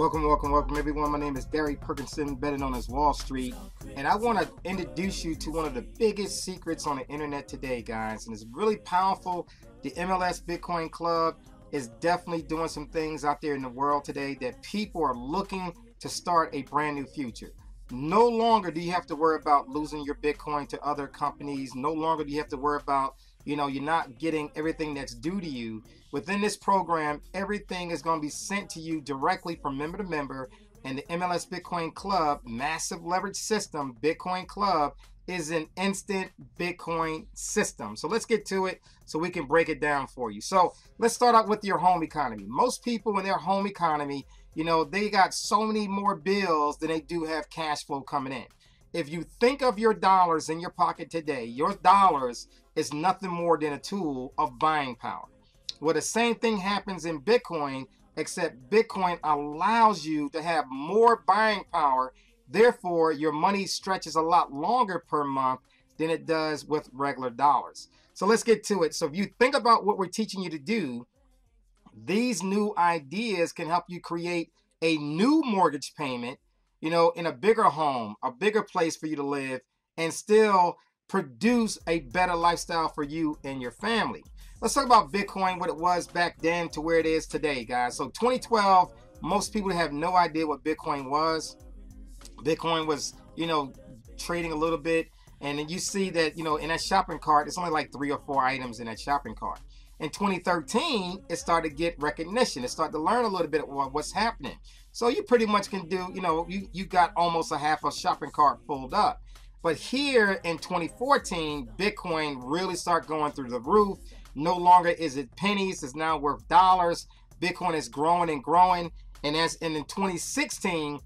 Welcome everyone. My name is Barry Perkinson, better known as Wall Street, and I want to introduce you to one of the biggest secrets on the internet today, guys, and it's really powerful. The MLS Bitcoin Club is definitely doing some things out there in the world today that people are looking to start a brand new future. No longer do you have to worry about losing your Bitcoin to other companies. No longer do you have to worry about, you know, you're not getting everything that's due to you. Within this program, everything is going to be sent to you directly from member to member. And the MLS Bitcoin Club, massive leverage system, Bitcoin Club, is an instant Bitcoin system. So let's get to it so we can break it down for you. So let's start out with your home economy. Most people in their home economy, you know, they got so many more bills than they do have cash flow coming in. If you think of your dollars in your pocket today, your dollars is nothing more than a tool of buying power. Well, the same thing happens in Bitcoin, except Bitcoin allows you to have more buying power. Therefore, your money stretches a lot longer per month than it does with regular dollars. So let's get to it. So if you think about what we're teaching you to do, these new ideas can help you create a new mortgage payment, you know, in a bigger home, a bigger place for you to live, and still produce a better lifestyle for you and your family. Let's talk about Bitcoin, what it was back then to where it is today, guys. So 2012, most people have no idea what Bitcoin was. Bitcoin was, you know, trading a little bit, and then you see that, you know, in that shopping cart, it's only like 3 or 4 items in that shopping cart. In 2013, it started to get recognition. It started to learn a little bit about what's happening. So you pretty much can do, you know, you got almost a half a shopping cart filled up. But here in 2014, Bitcoin really started going through the roof. No longer is it pennies, it's now worth dollars. Bitcoin is growing and growing. And in 2016,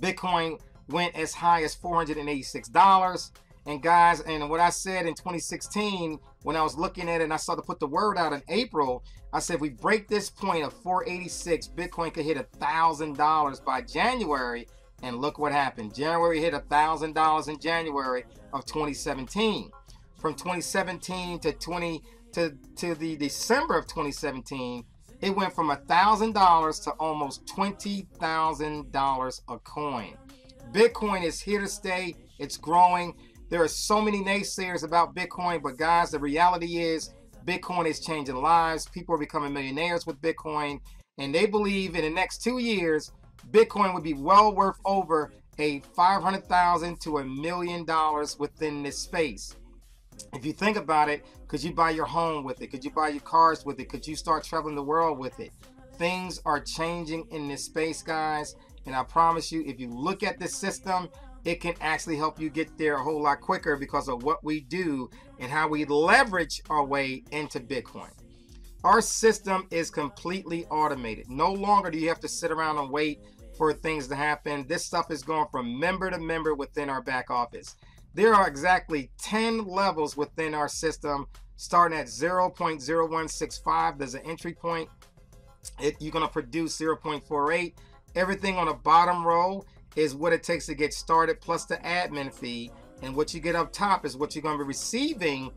Bitcoin went as high as $486. And guys, and what I said in 2016, when I was looking at it and I started to put the word out in April, I said, if we break this point of 486, Bitcoin could hit $1,000 by January. And look what happened. January hit $1,000 in January of 2017. From 2017 to the December of 2017, it went from $1,000 to almost $20,000 a coin. Bitcoin is here to stay. It's growing. There are so many naysayers about Bitcoin, but guys, the reality is Bitcoin is changing lives. People are becoming millionaires with Bitcoin, and they believe in the next 2 years, Bitcoin would be well worth over a $500,000 to $1 million within this space. If you think about it, could you buy your home with it? Could you buy your cars with it? Could you start traveling the world with it? Things are changing in this space, guys, and I promise you, if you look at this system, it can actually help you get there a whole lot quicker because of what we do and how we leverage our way into Bitcoin. Our system is completely automated. No longer do you have to sit around and wait for things to happen. This stuff is going from member to member within our back office. There are exactly 10 levels within our system, starting at 0.0165. There's an entry point. You're going to produce 0.48. Everything on the bottom row is what it takes to get started, plus the admin fee, and what you get up top is what you're going to be receiving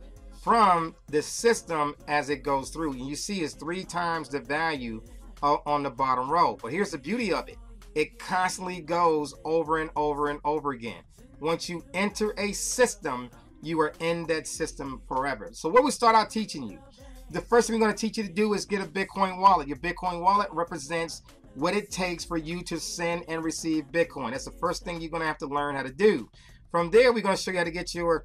from the system as it goes through. And you see it's 3 times the value on the bottom row. But here's the beauty of it. It constantly goes over and over and over again. Once you enter a system, you are in that system forever. So what we start out teaching you, the first thing we're going to teach you to do is get a Bitcoin wallet. Your Bitcoin wallet represents what it takes for you to send and receive Bitcoin. That's the first thing you're going to have to learn how to do. From there, we're going to show you how to get your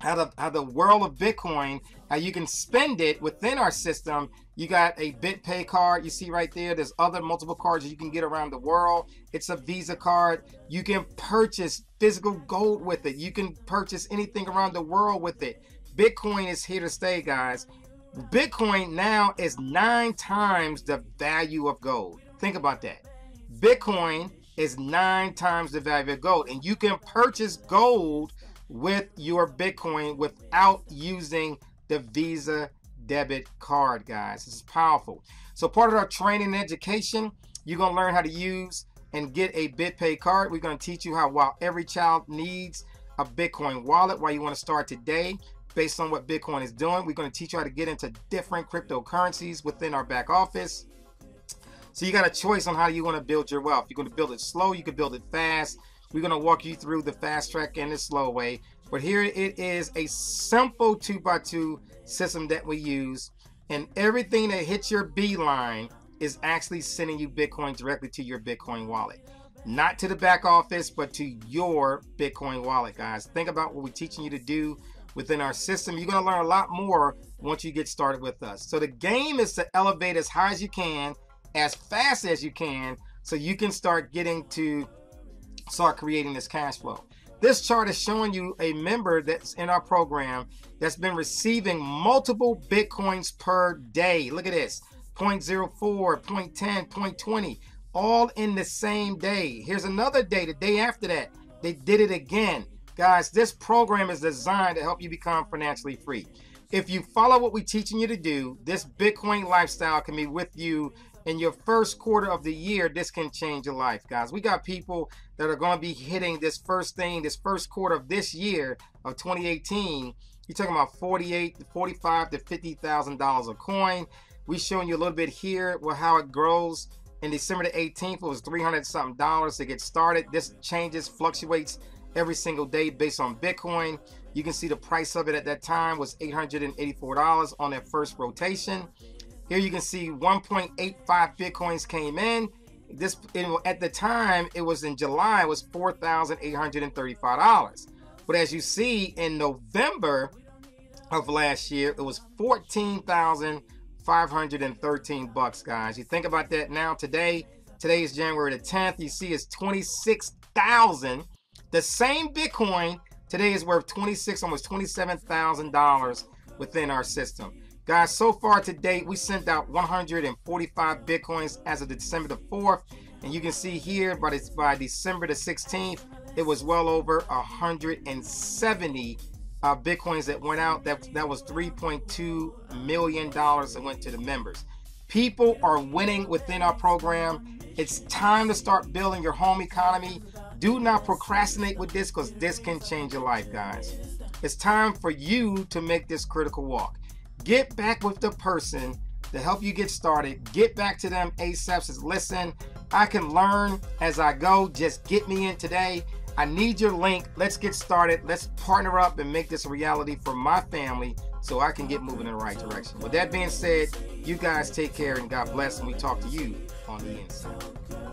how the world of Bitcoin, how you can spend it within our system. You got a BitPay card, you see right there. There's other multiple cards you can get around the world. It's a Visa card. You can purchase physical gold with it. You can purchase anything around the world with it. Bitcoin is here to stay, guys. Bitcoin now is 9 times the value of gold. Think about that. Bitcoin is 9 times the value of gold, and you can purchase gold with your Bitcoin without using the Visa debit card, guys. This is powerful. So part of our training and education, you're going to learn how to use and get a BitPay card. We're going to teach you how, while every child needs a Bitcoin wallet, why you want to start today. Based on what Bitcoin is doing, we're going to teach you how to get into different cryptocurrencies within our back office. So you got a choice on how you're going to build your wealth. You're going to build it slow, you can build it fast. We're going to walk you through the fast track and the slow way. But here it is, a simple 2x2 system that we use, and everything that hits your beeline is actually sending you Bitcoin directly to your Bitcoin wallet. Not to the back office, but to your Bitcoin wallet, guys. Think about what we're teaching you to do within our system. You're going to learn a lot more once you get started with us. So the game is to elevate as high as you can, as fast as you can, so you can start creating this cash flow. This chart is showing you a member that's in our program that's been receiving multiple Bitcoins per day. Look at this, 0.04, 0.10, 0.20, all in the same day. Here's another day, the day after that. They did it again. Guys, this program is designed to help you become financially free. If you follow what we're teaching you to do, this Bitcoin lifestyle can be with you in your first quarter of the year. This can change your life, guys. We got people that are going to be hitting this first quarter of this year of 2018. You're talking about $45,000 to $50,000 of coin. We showing you a little bit here with how it grows. In December the 18th, it was $300-something to get started. This changes, fluctuates every single day based on Bitcoin. You can see the price of it at that time was $884 on that first rotation. Here you can see 1.85 Bitcoins came in. This, at the time, it was in July, it was $4,835. But as you see, in November of last year, it was $14,513, guys. You think about that now today. Today is January the 10th. You see it's 26,000. The same Bitcoin today is worth almost $27,000 within our system. Guys, so far to date, we sent out 145 Bitcoins as of December the 4th. And you can see here, by December the 16th, it was well over 170 Bitcoins that went out. That was $3.2 million that went to the members. People are winning within our program. It's time to start building your home economy. Do not procrastinate with this, because this can change your life, guys. It's time for you to make this critical walk. Get back with the person to help you get started. Get back to them ASAP. Says, listen, I can learn as I go. Just get me in today. I need your link. Let's get started. Let's partner up and make this a reality for my family so I can get moving in the right direction. With that being said, you guys take care and God bless, and we talk to you on the inside.